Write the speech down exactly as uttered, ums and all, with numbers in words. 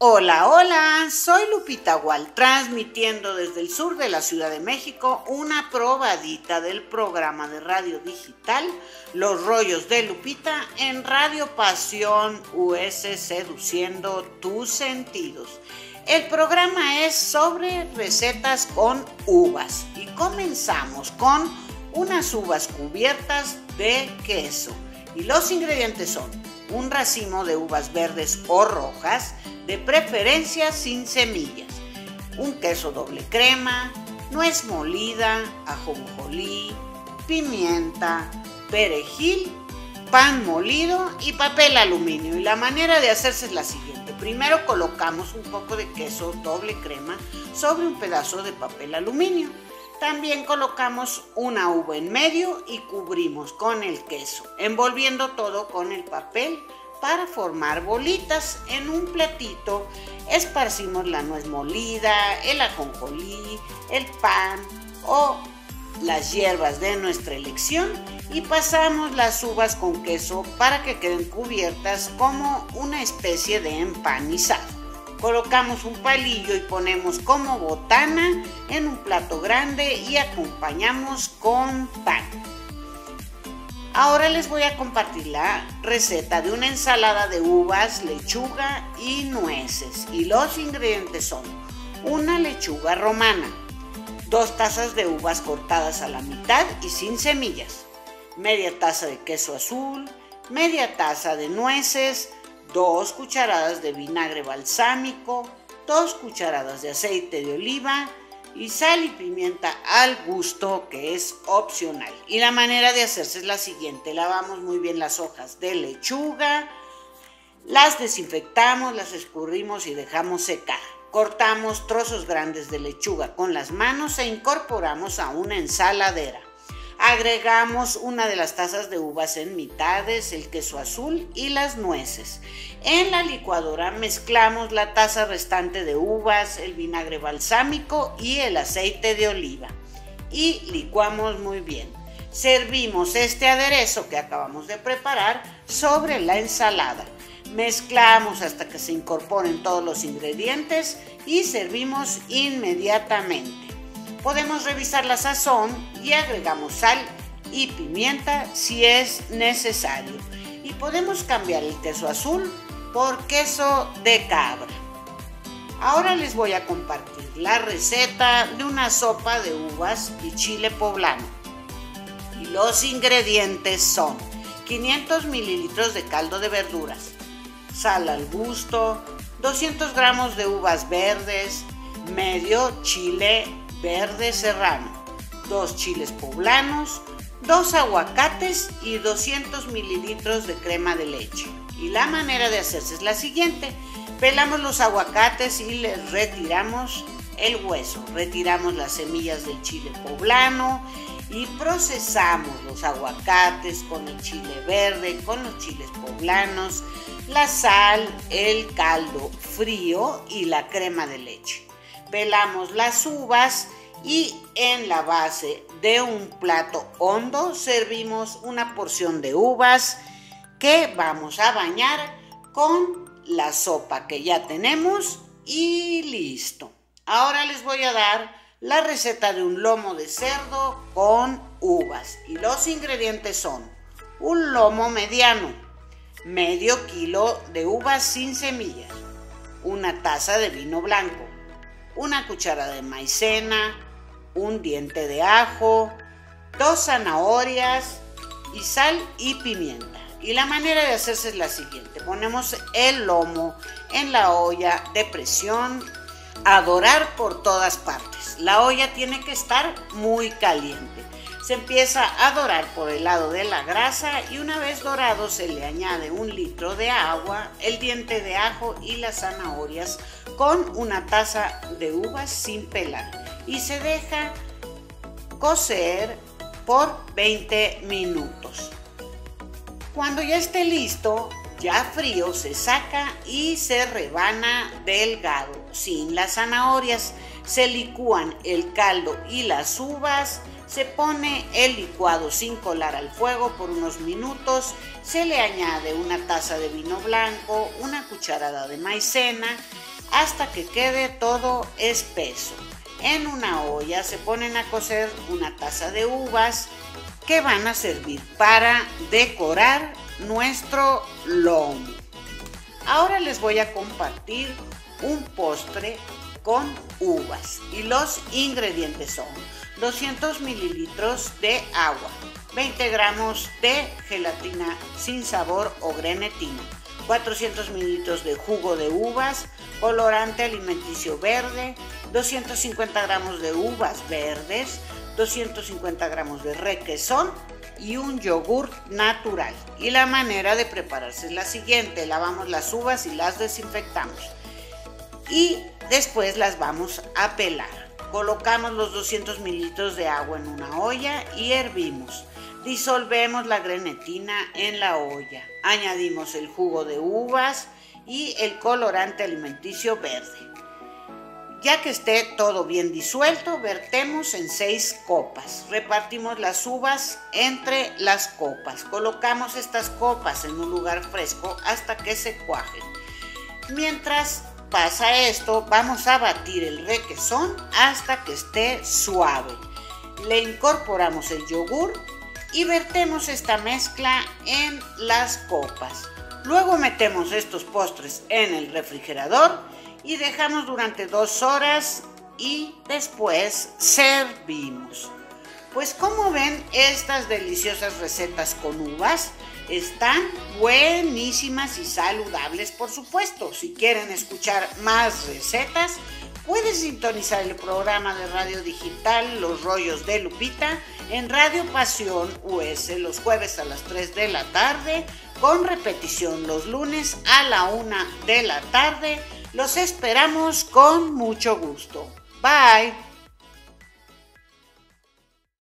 Hola, hola, soy Lupita Gual, transmitiendo desde el sur de la Ciudad de México una probadita del programa de radio digital Los Rollos de Lupita en Radio Pasión U S, Seduciendo Tus Sentidos. El programa es sobre recetas con uvas y comenzamos con unas uvas cubiertas de queso y los ingredientes son un racimo de uvas verdes o rojas, de preferencia sin semillas, un queso doble crema, nuez molida, ajonjolí, pimienta, perejil, pan molido y papel aluminio. Y la manera de hacerse es la siguiente. Primero colocamos un poco de queso doble crema sobre un pedazo de papel aluminio. También colocamos una uva en medio y cubrimos con el queso, envolviendo todo con el papel para formar bolitas. En un platito esparcimos la nuez molida, el ajonjolí, el pan o las hierbas de nuestra elección y pasamos las uvas con queso para que queden cubiertas como una especie de empanizado. Colocamos un palillo y ponemos como botana en un plato grande y acompañamos con pan. Ahora les voy a compartir la receta de una ensalada de uvas, lechuga y nueces. Y los ingredientes son una lechuga romana, dos tazas de uvas cortadas a la mitad y sin semillas, media taza de queso azul, media taza de nueces, dos cucharadas de vinagre balsámico, dos cucharadas de aceite de oliva, y sal y pimienta al gusto, que es opcional. Y la manera de hacerse es la siguiente. Lavamos muy bien las hojas de lechuga, las desinfectamos, las escurrimos y dejamos secar. Cortamos trozos grandes de lechuga con las manos e incorporamos a una ensaladera. Agregamos una de las tazas de uvas en mitades, el queso azul y las nueces. En la licuadora mezclamos la taza restante de uvas, el vinagre balsámico y el aceite de oliva. Y licuamos muy bien. Servimos este aderezo que acabamos de preparar sobre la ensalada. Mezclamos hasta que se incorporen todos los ingredientes y servimos inmediatamente. Podemos revisar la sazón y agregamos sal y pimienta si es necesario. Y podemos cambiar el queso azul por queso de cabra. Ahora les voy a compartir la receta de una sopa de uvas y chile poblano. Y los ingredientes son quinientos mililitros de caldo de verduras, sal al gusto, doscientos gramos de uvas verdes, medio chile verde serrano, dos chiles poblanos, dos aguacates y doscientos mililitros de crema de leche. Y la manera de hacerse es la siguiente. Pelamos los aguacates y les retiramos el hueso. Retiramos las semillas del chile poblano y procesamos los aguacates con el chile verde, con los chiles poblanos, la sal, el caldo frío y la crema de leche. Pelamos las uvas y en la base de un plato hondo servimos una porción de uvas que vamos a bañar con la sopa que ya tenemos y listo. Ahora les voy a dar la receta de un lomo de cerdo con uvas y los ingredientes son un lomo mediano, medio kilo de uvas sin semillas, una taza de vino blanco, una cucharada de maicena, un diente de ajo, dos zanahorias y sal y pimienta. Y la manera de hacerse es la siguiente. Ponemos el lomo en la olla de presión a dorar por todas partes. La olla tiene que estar muy caliente. Se empieza a dorar por el lado de la grasa y una vez dorado se le añade un litro de agua, el diente de ajo y las zanahorias con una taza de uvas sin pelar y se deja cocer por veinte minutos. Cuando ya esté listo, ya frío, se saca y se rebana delgado sin las zanahorias. Se licúan el caldo y las uvas, se pone el licuado sin colar al fuego por unos minutos, se le añade una taza de vino blanco, una cucharada de maicena hasta que quede todo espeso. En una olla se ponen a cocer una taza de uvas que van a servir para decorar nuestro lomo. Ahora les voy a compartir un postre con uvas y los ingredientes son doscientos mililitros de agua, veinte gramos de gelatina sin sabor o grenetina, cuatrocientos mililitros de jugo de uvas, colorante alimenticio verde, doscientos cincuenta gramos de uvas verdes, doscientos cincuenta gramos de requesón y un yogur natural. Y la manera de prepararse es la siguiente: lavamos las uvas y las desinfectamos y después las vamos a pelar. Colocamos los doscientos mililitros de agua en una olla y hervimos. Disolvemos la grenetina en la olla. Añadimos el jugo de uvas y el colorante alimenticio verde. Ya que esté todo bien disuelto, vertemos en seis copas. Repartimos las uvas entre las copas. Colocamos estas copas en un lugar fresco hasta que se cuajen. Mientras pasa esto, vamos a batir el requesón hasta que esté suave. Le incorporamos el yogur y vertemos esta mezcla en las copas. Luego metemos estos postres en el refrigerador y dejamos durante dos horas y después servimos. Pues como ven, estas deliciosas recetas con uvas están buenísimas y saludables, por supuesto. Si quieren escuchar más recetas, pueden sintonizar el programa de radio digital Los Rollos de Lupita en Radio Pasión U S los jueves a las tres de la tarde, con repetición los lunes a la una de la tarde. Los esperamos con mucho gusto. Bye.